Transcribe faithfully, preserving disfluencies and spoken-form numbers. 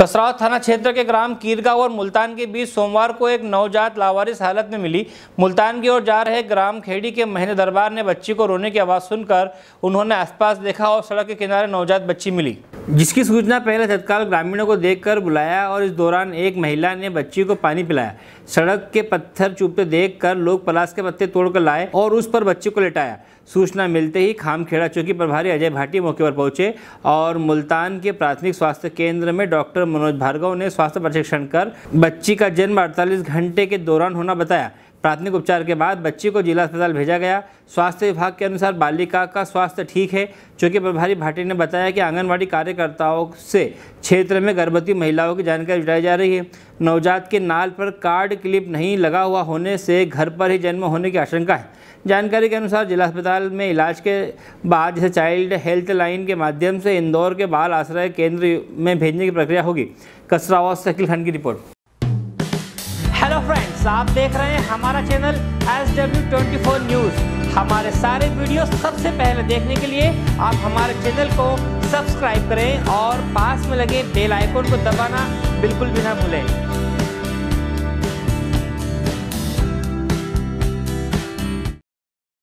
कसरावड थाना क्षेत्र के ग्राम कीरगांव और मुल्तान के बीच सोमवार को एक नवजात लावारिस हालत में मिली। मुल्तान की ओर जा रहे ग्राम खेड़ी के महेंद्र दरबार ने बच्ची को रोने की आवाज़ सुनकर उन्होंने आसपास देखा और सड़क के किनारे नवजात बच्ची मिली, जिसकी सूचना पहले तत्काल ग्रामीणों को देखकर बुलाया और इस दौरान एक महिला ने बच्ची को पानी पिलाया। सड़क के पत्थर चूपते देखकर लोग पलाश के पत्ते तोड़कर लाए और उस पर बच्ची को लिटाया। सूचना मिलते ही खामखेड़ा चौकी प्रभारी अजय भाटी मौके पर पहुंचे और मुल्तान के प्राथमिक स्वास्थ्य केंद्र में डॉक्टर मनोज भार्गव ने स्वास्थ्य परीक्षण कर बच्ची का जन्म अड़तालीस घंटे के दौरान होना बताया। प्राथमिक उपचार के बाद बच्ची को जिला अस्पताल भेजा गया। स्वास्थ्य विभाग के अनुसार बालिका का स्वास्थ्य ठीक है। चौकी प्रभारी भाटी ने बताया कि आंगनबाड़ी कार्यकर्ताओं से क्षेत्र में गर्भवती महिलाओं की जानकारी जुटाई जा रही है। नवजात के नाल पर कार्ड क्लिप नहीं लगा हुआ होने से घर पर ही जन्म होने की आशंका है। जानकारी के अनुसार जिला अस्पताल में इलाज के बाद जैसे चाइल्ड हेल्थ लाइन के माध्यम से इंदौर के बाल आश्रय केंद्र में भेजने की प्रक्रिया होगी। कसरावड से अकील खान की रिपोर्ट। हेलो फ्रेंड्स, आप देख रहे हैं हमारा चैनल एस डब्ल्यू चौबीस न्यूज़। हमारे सारे वीडियो सबसे पहले देखने के लिए आप हमारे चैनल को सब्सक्राइब करें और पास में लगे बेल आइकन को दबाना बिल्कुल भी ना भूलें।